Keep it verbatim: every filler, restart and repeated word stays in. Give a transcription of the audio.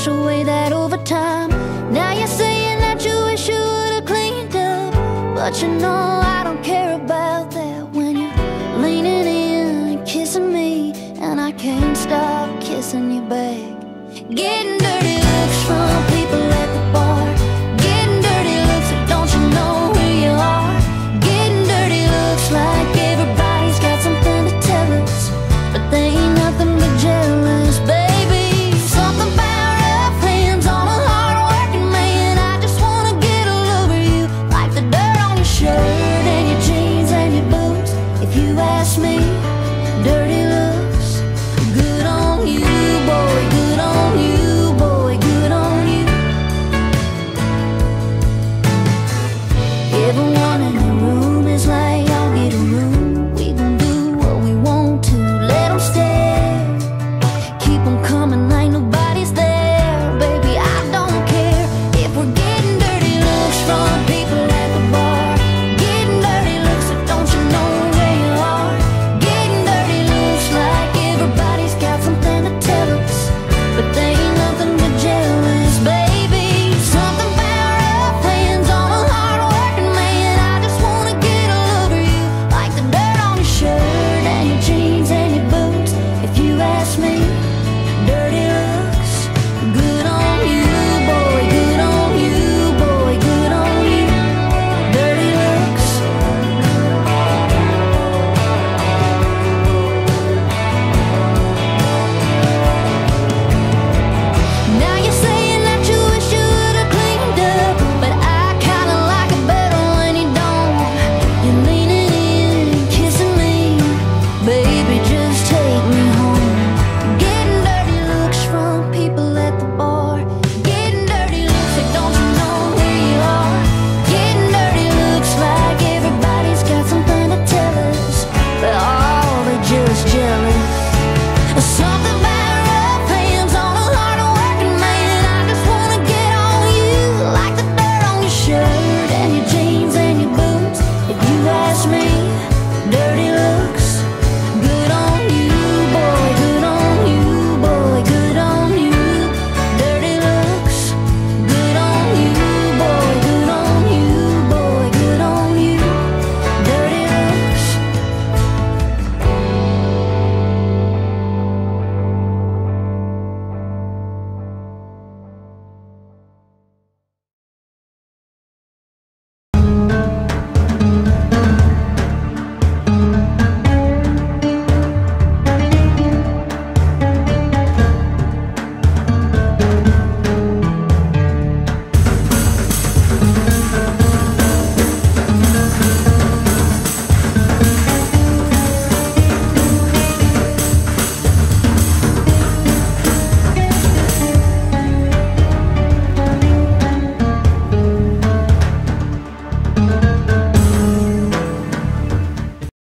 wash away that overtime. Now you're saying that you wish you would've cleaned up, but you know I don't care about that when you're leaning in and kissing me, and I can't stop kissing you back. Getting dirty looks from people at the bar.